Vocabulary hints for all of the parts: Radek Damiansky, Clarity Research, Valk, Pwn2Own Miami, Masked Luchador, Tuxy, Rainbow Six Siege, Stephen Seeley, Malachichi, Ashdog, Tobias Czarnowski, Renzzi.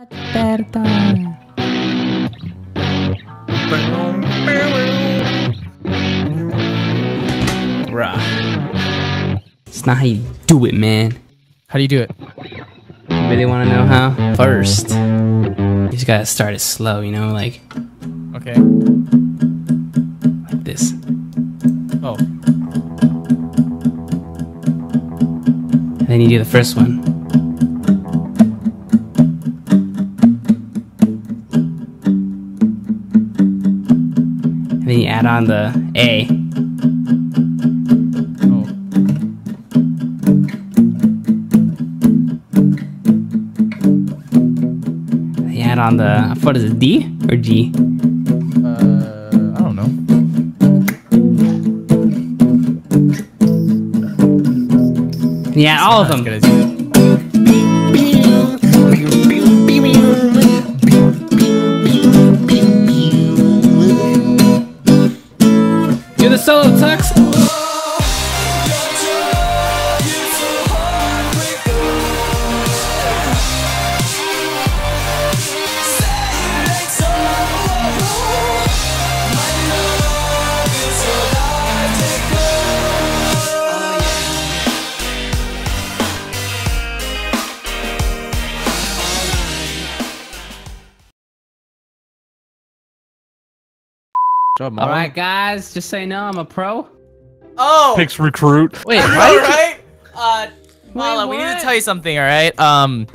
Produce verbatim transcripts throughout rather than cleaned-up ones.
Aperta. Right. It's not how you do it, man. How do you do it? Really want to know how? First, you just gotta start it slow, you know, like. Okay. Like this. Oh. And then you do the first one. And then you add on the A. Oh. You add on the, what is it, D or G? Uh, I don't know. Yeah, that's all of them. As as solo Tux. Job, all right, guys, just say no. I'm a pro. Oh. Picks recruit. Wait, what? All right. Uh, Mala, we need to tell you something. All right. Um,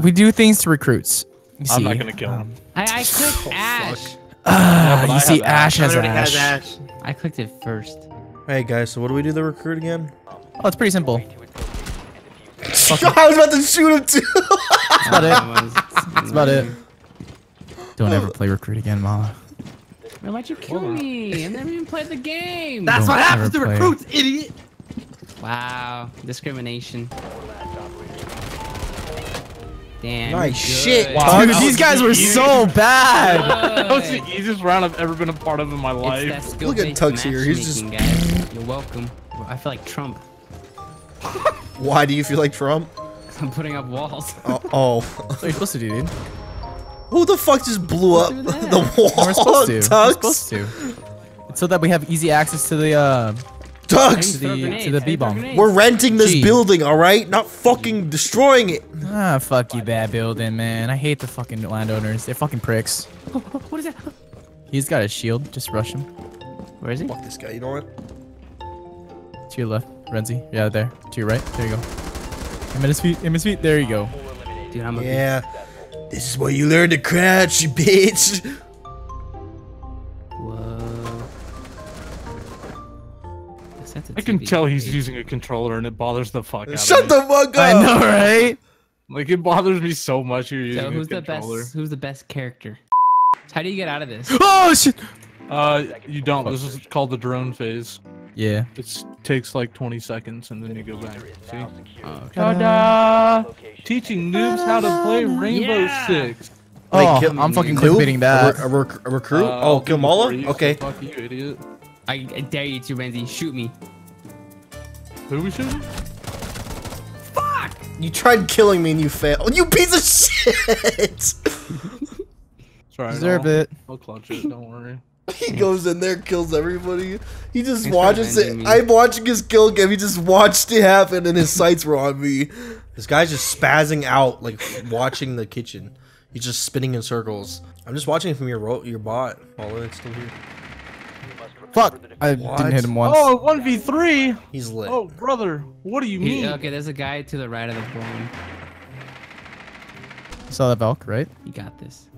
we do things to recruits. You I'm see, not gonna kill um, him. I, I clicked oh, Ash. Uh, yeah, you see, Ash has Ash. Ash. I clicked it first. Hey guys, so what do we do to recruit again? Oh, it's pretty simple. I was about to shoot him too. That's about it. That's about it. Don't ever play recruit again, Mala. Man, why'd you kill me? I never even played the game! That's what happens to recruits, idiot! Wow, discrimination. Damn. Nice shit! Wow. Dude, these guys were so bad! That was the easiest round I've ever been a part of in my life. Look at Tux here, he's just... Guys. You're welcome. I feel like Trump. Why do you feel like Trump? Because I'm putting up walls. uh, oh. What are you supposed to do, dude? Who the fuck just blew up the wall? We're supposed to. We're supposed to. It's so that we have easy access to the uh, Tux, to the B-bomb. We're renting this Gee. building, all right? Not fucking destroying it. Ah, fuck you, bad building, man. I hate the fucking landowners. They're fucking pricks. Oh, oh, what is that? He's got a shield. Just rush him. Where is he? Fuck this guy. You know what? To your left, Renzzi. Yeah, there. To your right. There you go. Aim at his feet. Aim at his feet. There you go. Dude, I'm a yeah. This is where you learn to crouch, you bitch! Whoa. I can tell he's using a controller and it bothers the fuck out of me. Shut the fuck up! I know, right? Like, it bothers me so much you're using a controller. Who's the best character? How do you get out of this? Oh, shit! Uh, you don't. This is called the drone phase. Yeah. It takes like twenty seconds and then you go back. See? Oh, ta-da! Teaching noobs how to play Rainbow yeah. Six. Oh, Wait, I'm fucking clickbaiting that. A, rec a recruit? Uh, oh, kill Mala? Okay. Fuck you, idiot. I dare you to, Renzzi. Shoot me. Who are we shooting? Fuck! You tried killing me and you failed. You piece of shit! Sorry, Deserve no. it. I'll clutch it, don't worry. He goes in there, kills everybody. He just He's watches it. Me. I'm watching his kill game. He just watched it happen, and his sights were on me. This guy's just spazzing out, like watching the kitchen. He's just spinning in circles. I'm just watching from your ro your bot. Oh, it's still here. Fuck! I what? didn't hit him once. Oh, one v three. He's lit. Oh, brother, what do you he, mean? Okay, there's a guy to the right of the phone. You saw that Valk, right? You got this.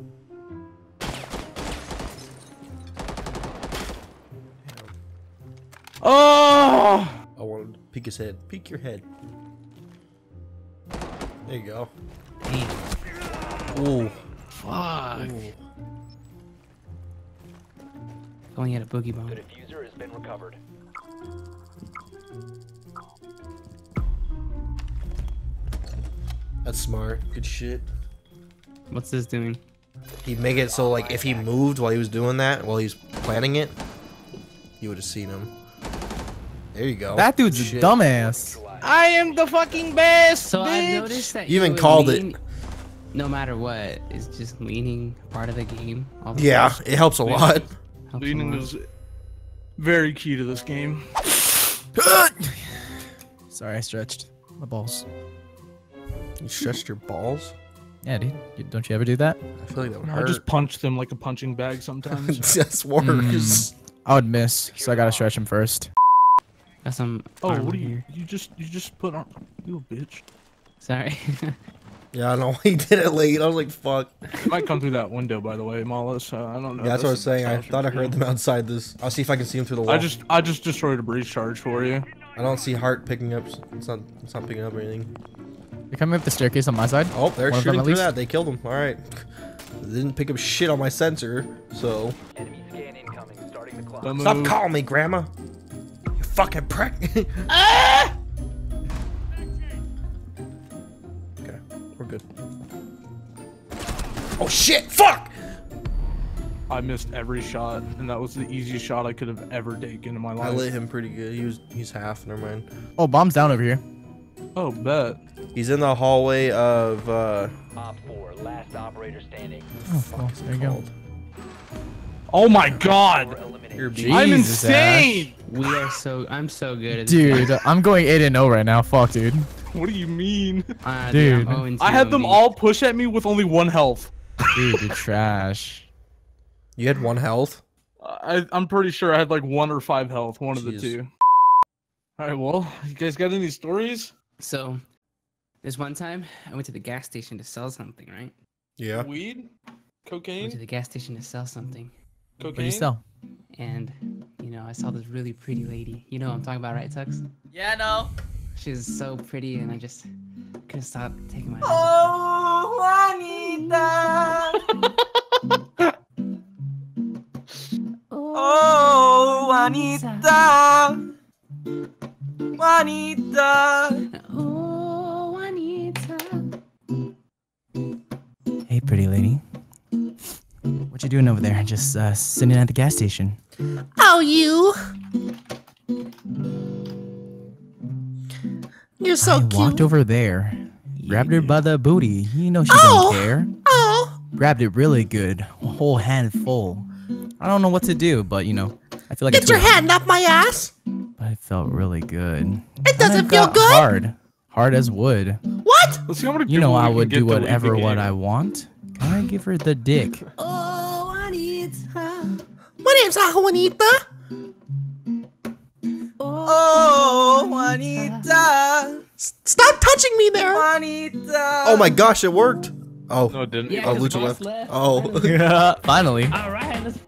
Oh! I want to peek his head. Peek your head. There you go. Ooh. Fuck. Ooh. Only had a boogie bomb. The diffuser has been recovered. That's smart. Good shit. What's this doing? He'd make it so like if he moved while he was doing that, while he was planning it, you would have seen him. There you go. That dude's Shit. a dumbass. I am the fucking best, so bitch. I noticed that you even called mean, it. no matter what, is just leaning part of the game. All the yeah, time. It helps a leaning, lot. Helps leaning a lot. Is very key to this game. Sorry, I stretched my balls. You stretched your balls? Yeah, dude. You, don't you ever do that? I feel like that would no, hurt. I just punch them like a punching bag sometimes. That's worse. Mm, I would miss, so I gotta stretch them first. Got some. Oh, what do you? Here. You just you just put on you a bitch. Sorry. Yeah, I know he did it late. I was like, fuck. It might come through that window, by the way, Mala. So I don't know. Yeah, that's what I was saying. I thought I heard them outside this. I'll see if I can see them through the wall. I just I just destroyed a breach charge for you. I don't see heart picking up. It's not it's not picking up or anything. They're coming up the staircase on my side. Oh, they're One shooting through least. That. They killed them. All right. They didn't pick up shit on my sensor, so. Enemy scan incoming, starting the clock. Stop calling me, Grandma. You fucking prick. Ah! Okay, we're good. Oh shit! Fuck! I missed every shot, and that was the easiest shot I could have ever taken in my life. I lit him pretty good. He was he's half. Never mind. Oh, bomb's down over here. Oh, bet. He's in the hallway of, uh... Op four, last operator standing. Oh, fuck oh, is there it you called? Go. Oh my god! You're I'm insane! Ash. We are so... I'm so good at dude, this. I'm going eight and oh right now. Fuck, dude. What do you mean? Uh, dude. dude I had them me. all push at me with only one health. Dude, you're trash. You had one health? I, I'm pretty sure I had like one or five health. One Jeez. of the two. Alright, well, you guys got any stories? So, there's one time I went to the gas station to sell something, right? Yeah. Weed? Cocaine? I went to the gas station to sell something. Cocaine? What did you sell? And, you know, I saw this really pretty lady. You know what I'm talking about, right, Tux? Yeah, I know. She was so pretty, and I just couldn't stop taking my eyes off. Oh, Juanita! Oh, Juanita! Juanita! Oh, Juanita. Hey, pretty lady. What you doing over there? Just uh, sitting at the gas station. Oh, you. You're so I cute. walked over there, grabbed her by the booty. You know she oh. doesn't care. Oh. Grabbed it really good, a whole hand full. I don't know what to do, but you know, I feel like get your hand off my ass. But it felt really good. It doesn't feel good. Hard, hard as wood. What? You know I would do whatever what I want. Can I give her the dick? Oh, Juanita. My name's Juanita. Oh, Juanita. Stop touching me there. Juanita. Oh my gosh, it worked. Oh. No, it didn't. Yeah, oh, Lucha left. left. Oh. Yeah. Finally. All right. Let's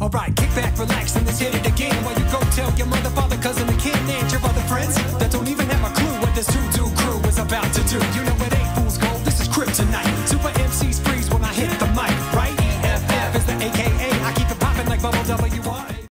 All right, kick back, relax, and let's hit it again. While you go tell your mother, father, cousin, the kid, and your other friends that don't even